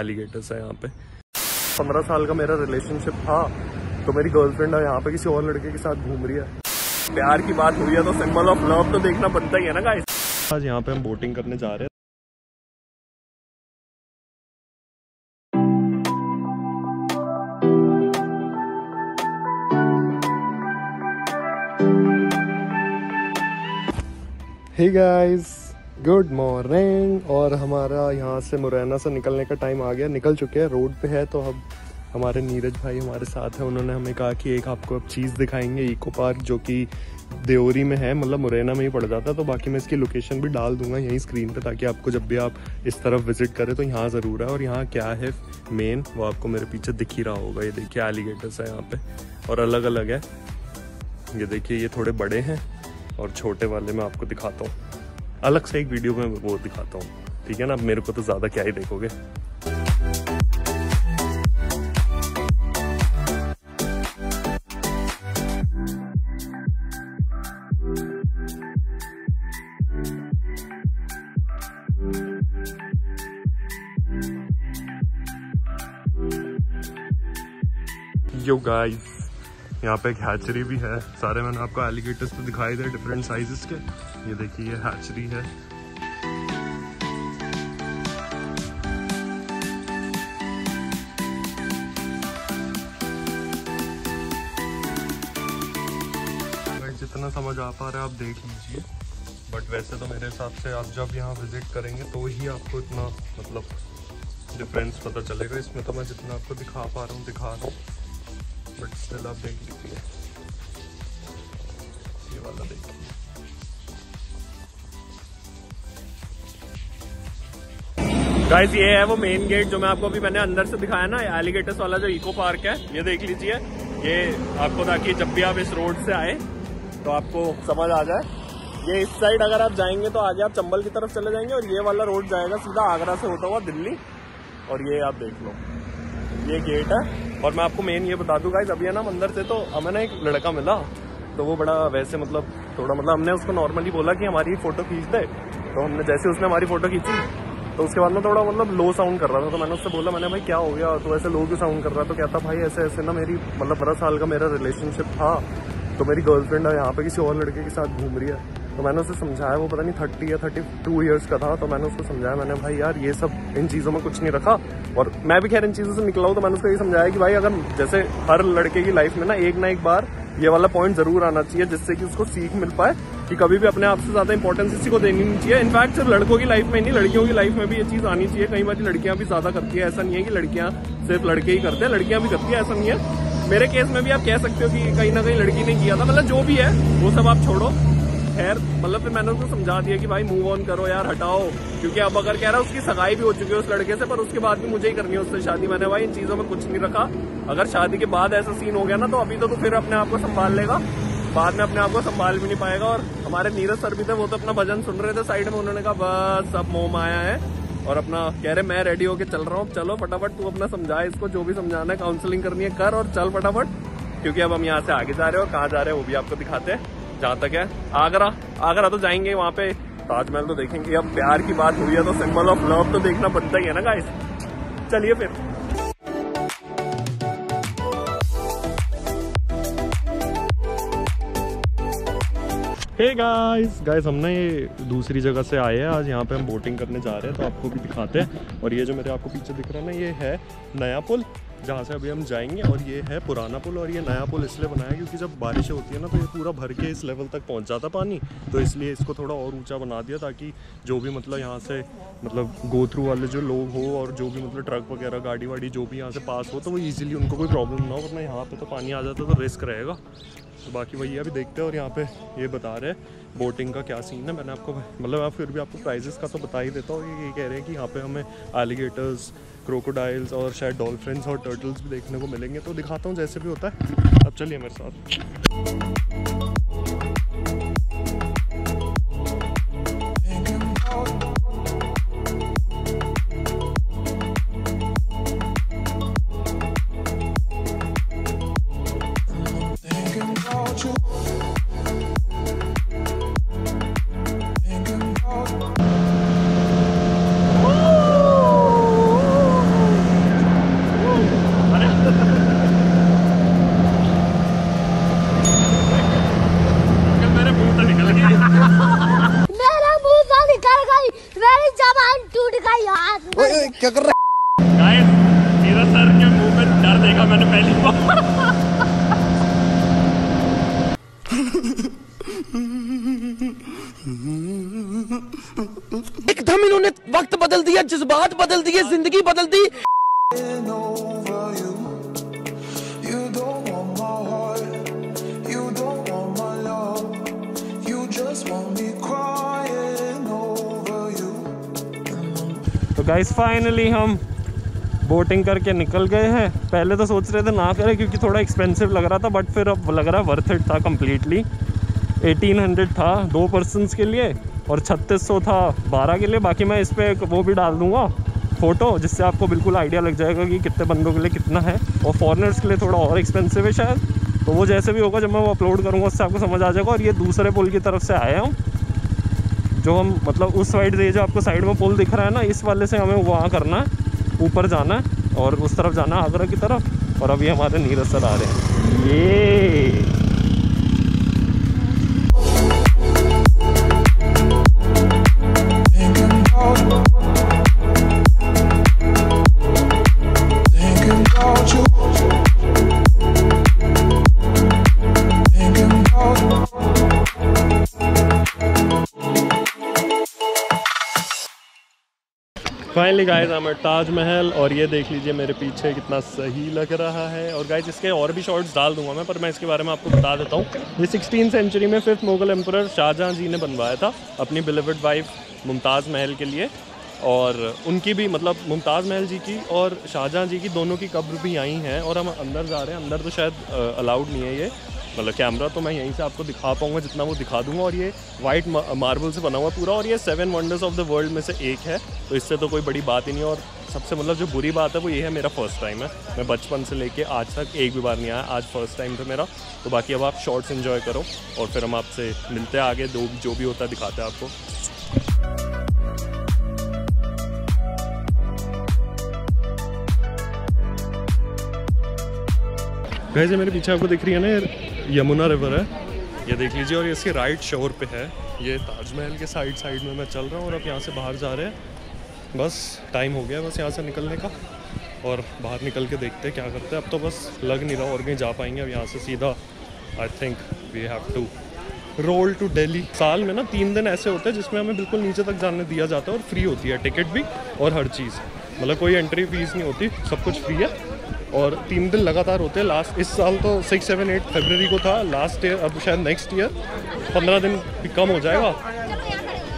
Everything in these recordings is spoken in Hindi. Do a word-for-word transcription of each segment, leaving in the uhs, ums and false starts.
एलिगेटर्स है यहाँ पे। पंद्रह साल का मेरा रिलेशनशिप था, तो मेरी गर्लफ्रेंड है यहाँ पे किसी और लड़के के साथ घूम रही है। प्यार की बात हुई है तो सिंबल ऑफ लव तो देखना बनता ही है ना गाइस। आज यहाँ पे हम बोटिंग करने जा रहे हैं। Hey guys, good morning. और हमारा यहाँ से मुरैना से निकलने का टाइम आ गया, निकल चुके हैं, रोड पे है। तो हम हमारे नीरज भाई हमारे साथ हैं। उन्होंने हमें कहा कि एक आपको अब चीज़ दिखाएंगे, इको पार्क, जो कि देओरी में है, मतलब मुरैना में ही पड़ जाता है। तो बाकी मैं इसकी लोकेशन भी डाल दूंगा यहीं स्क्रीन पे, ताकि आपको जब भी आप इस तरफ विजिट करें तो यहाँ ज़रूर है। और यहाँ क्या है मेन, वो आपको मेरे पीछे दिख ही रहा होगा। ये देखिए एलिगेटर्स है यहाँ पर, और अलग अलग है। ये देखिए, ये थोड़े बड़े हैं और छोटे वाले मैं आपको दिखाता हूँ, अलग से एक वीडियो में वो दिखाता हूँ, ठीक है ना। अब मेरे को तो ज़्यादा क्या ही देखोगे। यो गाइस, यहाँ पे एक हैचरी भी है। सारे मैंने आपको एलिगेटर्स तो दिखाई दे डिफरेंट साइजेस के। ये देखिए, ये हैचरी है। जितना समझ आ पा रहा है आप देख लीजिए, बट वैसे तो मेरे हिसाब से आप जब यहाँ विजिट करेंगे तो ही आपको इतना मतलब डिफरेंस पता चलेगा। इसमें तो मैं जितना आपको दिखा पा रहा हूँ दिखा रहा हूँ, बट स्टिल आप देख लीजिए। ये वाला देखिए गाइस, ये है वो मेन गेट जो मैं आपको अभी मैंने अंदर से दिखाया ना, एलिगेटर्स वाला जो इको पार्क है। ये देख लीजिए, ये आपको, ताकि जब भी आप इस रोड से आए तो आपको समझ आ जाए। ये इस साइड अगर आप जाएंगे तो आगे आप चंबल की तरफ चले जाएंगे, और ये वाला रोड जाएगा सीधा आगरा से होता हुआ दिल्ली। और ये आप देख लो, ये गेट है। और मैं आपको मेन ये बता दूँ गाइस, अभी है ना अंदर से तो हमें ना एक लड़का मिला, तो वो बड़ा वैसे मतलब थोड़ा मतलब हमने उसको नॉर्मली बोला कि हमारी फ़ोटो खींच दे। तो हमने जैसे उसने हमारी फ़ोटो खींची, तो उसके बाद में थोड़ा मतलब लो साउंड कर रहा था। तो मैंने उससे बोला, मैंने भाई क्या हो गया, तो ऐसे लो क्यों साउंड कर रहा। तो कहता भाई ऐसे ऐसे ना, मेरी मतलब बारह साल का मेरा रिलेशनशिप था, तो मेरी गर्लफ्रेंड है यहाँ पर किसी और लड़के के साथ घूम रही है। तो मैंने उसे समझाया, वो पता नहीं थर्टी या थर्टी टू ईयर्स का था। तो मैंने उसको समझाया, मैंने भाई यार ये सब इन चीज़ों में कुछ नहीं रखा, और मैं भी खैर इन चीज़ों से निकला हूँ। तो मैंने उसको ये समझाया कि भाई अगर जैसे हर लड़के की लाइफ में ना एक ना एक बार ये वाला पॉइंट ज़रूर आना चाहिए, जिससे कि उसको सीख मिल पाए कि कभी भी अपने आप से ज़्यादा इंपॉर्टेंस इसी को देनी नहीं चाहिए। इनफैक्ट सिर्फ लड़कों की लाइफ में नहीं, लड़कियों की लाइफ में भी ये चीज़ आनी चाहिए। कई बार लड़कियाँ भी ज़्यादा करती है, ऐसा नहीं है कि लड़कियाँ सिर्फ लड़के ही करते हैं, लड़कियाँ भी करती है, ऐसा नहीं है। मेरे केस में भी आप कह सकते हो कि कहीं ना कहीं लड़की ने किया था, मतलब जो भी है वो सब आप छोड़ो। खैर मतलब फिर मैंने उसको समझा दिया कि भाई मूव ऑन करो यार, हटाओ, क्योंकि अब अगर कह रहा है उसकी सगाई भी हो चुकी है उस लड़के से, पर उसके बाद भी मुझे ही करनी है उससे शादी। मैंने भाई इन चीज़ों में कुछ नहीं रखा। अगर शादी के बाद ऐसा सीन हो गया ना, तो अभी तो, तो फिर अपने आप को संभाल लेगा, बाद में अपने आप को संभाल भी नहीं पाएगा। और हमारे नीरज सर भी थे, वो तो अपना भजन सुन रहे थे साइड में। उन्होंने कहा बस अब मोम आया है, और अपना कह रहे मैं रेडी होके चल रहा हूँ, चलो फटाफट तू अपना समझाए इसको, जो भी समझाना है, काउंसलिंग करनी है कर, और चल फटाफट, क्योंकि अब हम यहाँ से आगे जा रहे हैं। और कहाँ जा रहे हैं वो भी आपको दिखाते हैं। जहाँ तक है आगरा, आगरा तो जाएंगे, वहाँ पे ताजमहल तो देखेंगे। अब प्यार की बात हुई है तो सिंबल ऑफ लव तो देखना बनता ही है ना गाइस। चलिए फिर। हे गाइस, गाइस हमने ये दूसरी जगह से आए हैं आज, यहाँ पे हम बोटिंग करने जा रहे हैं, तो आपको भी दिखाते हैं। और ये जो मेरे आपको पीछे दिख रहा है ना, ये है नया पुल जहाँ से अभी हम जाएंगे, और ये है पुराना पुल। और ये नया पुल इसलिए बनाया क्योंकि जब बारिश होती है ना, तो ये पूरा भर के इस लेवल तक पहुँच जाता पानी, तो इसलिए इसको थोड़ा और ऊंचा बना दिया, ताकि जो भी मतलब यहाँ से मतलब गो थ्रू वाले जो लोग हो, और जो भी मतलब ट्रक वगैरह गाड़ी वाड़ी जो भी यहाँ से पास हो, तो वो ईजिली उनको कोई प्रॉब्लम ना हो, वरना यहाँ पर तो पानी आ जाता तो रिस्क रहेगा। तो बाकी वही अभी देखते हैं। और यहाँ पर ये बता रहे हैं बोटिंग का क्या सीन है। मैंने आपको मतलब फिर भी आपको प्राइजेस का तो बता ही देता हूँ। ये कह रहे हैं कि यहाँ पर हमें एलिगेटर्स, क्रोकोडाइल्स और शायद डॉल्फिन्स और टर्टल्स भी देखने को मिलेंगे, तो दिखाता हूँ जैसे भी होता है। अब चलिए मेरे साथ। सर के मुंह में डर देखा मैंने पहली बार। एकदम इन्होंने वक्त बदल दिया, जज्बात बदल दिए, जिंदगी बदल दी। तो गाइस फाइनली हम बोटिंग करके निकल गए हैं। पहले तो सोच रहे थे ना करें क्योंकि थोड़ा एक्सपेंसिव लग रहा था, बट फिर अब लग रहा है वर्थ इट था कम्प्लीटली। अठारह सौ था दो पर्सनस के लिए और छत्तीस सौ था बारह के लिए। बाकी मैं इस पर वो भी डाल दूंगा फ़ोटो, जिससे आपको बिल्कुल आइडिया लग जाएगा कि कितने बंदों के लिए कितना है। और फॉरेनर्स के लिए थोड़ा और एक्सपेंसिव है शायद, तो वो जैसे भी होगा जब मैं वो अपलोड करूँगा उससे आपको समझ आ जाएगा। और ये दूसरे पुल की तरफ से आया हूँ, जो हम मतलब उस साइड से, जो आपको साइड में पुल दिख रहा है ना, इस वाले से हमें वहाँ करना है, ऊपर जाना है और उस तरफ जाना है आगरा की तरफ। और अभी हमारे नीरज सर आ रहे हैं। ये finally guys I am at Taj Mahal, और ये देख लीजिए मेरे पीछे कितना सही लग रहा है। और गाइज इसके और भी शॉर्ट्स डाल दूंगा मैं, पर मैं इसके बारे में आपको बता देता हूँ। ये सिक्सटीन सेंचुरी में फिफ्थ मुगल एम्परर शाहजहाँ जी ने बनवाया था अपनी बिलिवेड वाइफ मुमताज़ महल के लिए। और उनकी भी मतलब मुमताज़ महल जी की और शाहजहाँ जी की दोनों की कब्र भी यहीं हैं। और हम अंदर जा रहे हैं, अंदर तो शायद अलाउड नहीं है ये मतलब कैमरा, तो मैं यहीं से आपको दिखा पाऊँगा जितना वो दिखा दूंगा। और ये वाइट मार्बल से बना हुआ पूरा, और ये seven wonders of the world में से एक है, तो इससे तो कोई बड़ी बात ही नहीं। और सबसे मतलब जो बुरी बात है वो ये है, मेरा फर्स्ट टाइम है। मैं बचपन से लेके आज तक एक भी बार नहीं आया, आज फर्स्ट टाइम था मेरा। तो बाकी अब आप शॉर्ट्स इन्जॉय करो और फिर हम आपसे मिलते हैं आगे, जो जो भी होता है दिखाते हैं आपको। वैसे मेरे पीछे आपको दिख रही है ना यमुना रिवर है, ये देख लीजिए। और ये इसके राइट शोर पे है, ये ताजमहल के साइड साइड में मैं चल रहा हूँ। और अब यहाँ से बाहर जा रहे हैं, बस टाइम हो गया बस यहाँ से निकलने का। और बाहर निकल के देखते हैं क्या करते हैं। अब तो बस लग नहीं रहा और कहीं जा पाएंगे। अब यहाँ से सीधा I think we have to roll to Delhi. साल में ना तीन दिन ऐसे होते हैं जिसमें हमें बिल्कुल नीचे तक जाने दिया जाता है, और फ्री होती है टिकट भी और हर चीज़, मतलब कोई एंट्री फीस नहीं होती, सब कुछ फ्री है। और तीन दिन लगातार होते हैं। लास्ट इस साल तो सिक्स सेवन एट फरवरी को था लास्ट ईयर, अब शायद नेक्स्ट ईयर पंद्रह दिन भी कम हो जाएगा।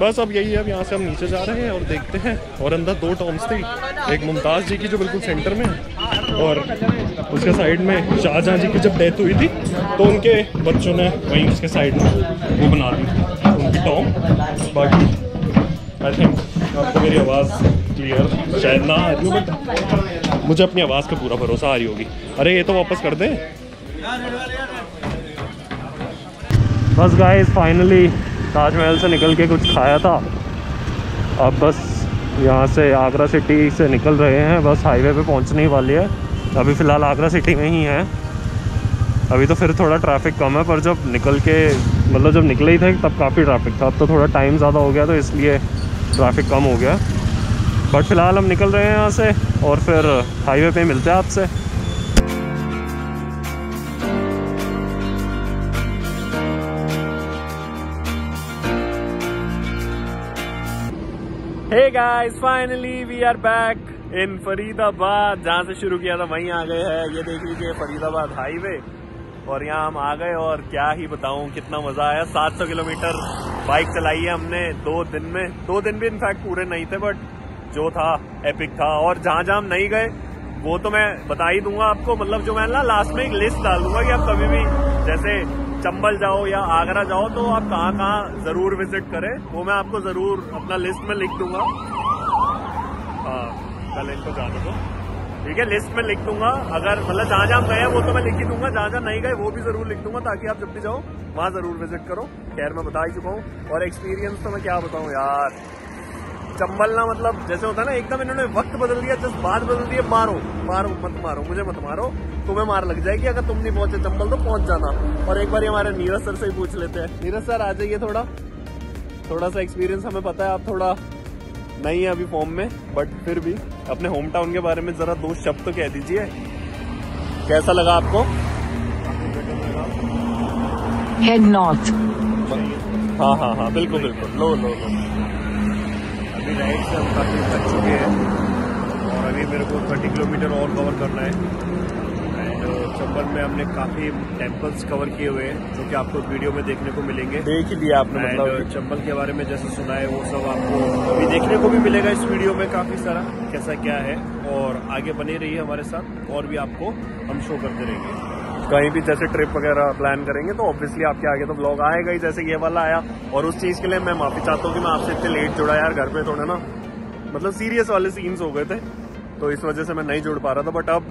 बस अब यही है, अब यहाँ से हम नीचे जा रहे हैं और देखते हैं। और अंदर दो टॉम्स थी, एक मुमताज़ जी की जो बिल्कुल सेंटर में है, और उसके साइड में शाहजहाँ जी की जब डेथ हुई थी तो उनके बच्चों ने वहीं उसके साइड में वो बना दी उनकी टॉम। बाकी आई थिंक आपको मेरी आवाज़ क्लियर शायद ना आ रही, बट मुझे अपनी आवाज़ पे पूरा भरोसा आ रही होगी। अरे ये तो वापस कर दे। बस गाइस फाइनली ताजमहल से निकल के कुछ खाया था, अब बस यहाँ से आगरा सिटी से निकल रहे हैं, बस हाईवे पे पहुँचने ही वाली है। अभी फ़िलहाल आगरा सिटी में ही है, अभी तो फिर थोड़ा ट्रैफिक कम है, पर जब निकल के मतलब जब निकले ही थे तब काफ़ी ट्रैफिक था। अब तो थोड़ा टाइम ज़्यादा हो गया तो इसलिए ट्रैफिक कम हो गया, बट फिलहाल हम निकल रहे हैं यहाँ से और फिर हाईवे पे मिलते हैं आपसे। Hey guys finally we are back in Faridabad, जहाँ से शुरू किया था वहीं आ गए हैं। ये देख लीजिए फरीदाबाद हाईवे, और यहाँ हम आ गए। और क्या ही बताऊँ कितना मज़ा आया, सात सौ किलोमीटर बाइक चलाई है हमने दो दिन में। दो दिन भी इनफैक्ट पूरे नहीं थे, बट जो था एपिक था। और जहाँ जहाँ हम नहीं गए वो तो मैं बता ही दूंगा आपको, मतलब जो मैं ना लास्ट में एक लिस्ट डाल दूंगा कि आप कभी भी जैसे चंबल जाओ या आगरा जाओ तो आप कहाँ कहाँ जरूर विजिट करें, वो मैं आपको जरूर अपना लिस्ट में लिख दूंगा। हाँ कल इनको जाने दो, ठीक है, लिस्ट में लिख दूंगा। अगर मतलब जहाँ जहाँ गए वो तो मैं लिख ही दूंगा, जहाँ जहाँ नहीं गए वो भी जरूर लिख दूंगा, ताकि आप जब भी जाओ वहाँ जरूर विजिट करो। खैर मैं बता ही चुका हूँ। और एक्सपीरियंस तो मैं क्या बताऊँ यार, चंबल ना मतलब जैसे होता है ना एकदम इन्होंने वक्त बदल दिया, जस्ट बात बदल दी है, मारो मारो मत मारो, मुझे मत मारो, तुम्हें मार लग जाएगी अगर तुम नहीं पहुंचे चंबल तो पहुंच जाना। और एक बार हमारे नीरज सर से ही पूछ लेते हैं। नीरज सर आ जाइए, थोड़ा थोड़ा सा एक्सपीरियंस हमें पता है आप थोड़ा नहीं है अभी फॉर्म में, बट फिर भी अपने होम टाउन के बारे में जरा दो शब्द तो कह दीजिए, कैसा लगा आपको? Head north. हाँ हाँ हाँ बिल्कुल बिल्कुल। लो लो लो अभी राइट से हम काफी थक चुके हैं और अभी मेरे को थर्टी किलोमीटर और कवर करना है। एंड चंबल में हमने काफी टेम्पल्स कवर किए हुए हैं जो कि आपको वीडियो में देखने को मिलेंगे। देख ही दिया आपने मतलब चंबल के बारे में जैसे सुना है वो सब आपको अभी देखने को भी मिलेगा इस वीडियो में, काफी सारा कैसा क्या है। और आगे बने रहिए हमारे साथ और भी आपको हम शो करते रहेंगे। कहीं भी जैसे ट्रिप वगैरह प्लान करेंगे तो ऑब्वियसली आपके आगे तो ब्लॉग आएगा ही, जैसे ये वाला आया। और उस चीज़ के लिए मैं माफ़ी चाहता हूँ कि मैं आपसे इतने लेट जुड़ा यार, घर पे थोड़ा ना मतलब सीरियस वाले सीन्स हो गए थे तो इस वजह से मैं नहीं जुड़ पा रहा था। बट अब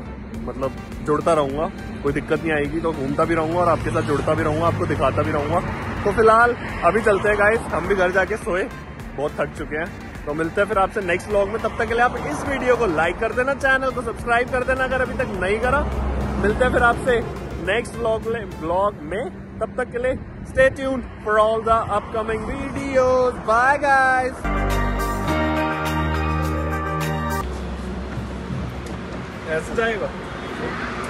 मतलब जुड़ता रहूँगा, कोई दिक्कत नहीं आएगी, तो घूमता भी रहूँगा और आपके साथ जुड़ता भी रहूँगा, आपको दिखाता भी रहूँगा। तो फिलहाल अभी चलते हैं गाइस, हम भी घर जाके सोए, बहुत थक चुके हैं। तो मिलते हैं फिर आपसे नेक्स्ट ब्लॉग में, तब तक के लिए आप इस वीडियो को लाइक कर देना, चैनल को सब्सक्राइब कर देना अगर अभी तक नहीं करा। मिलते हैं फिर आपसे नेक्स्ट ब्लॉग ब्लॉग में, तब तक के लिए stay tuned for all the upcoming videos. Bye guys. ऐसे जाएगा।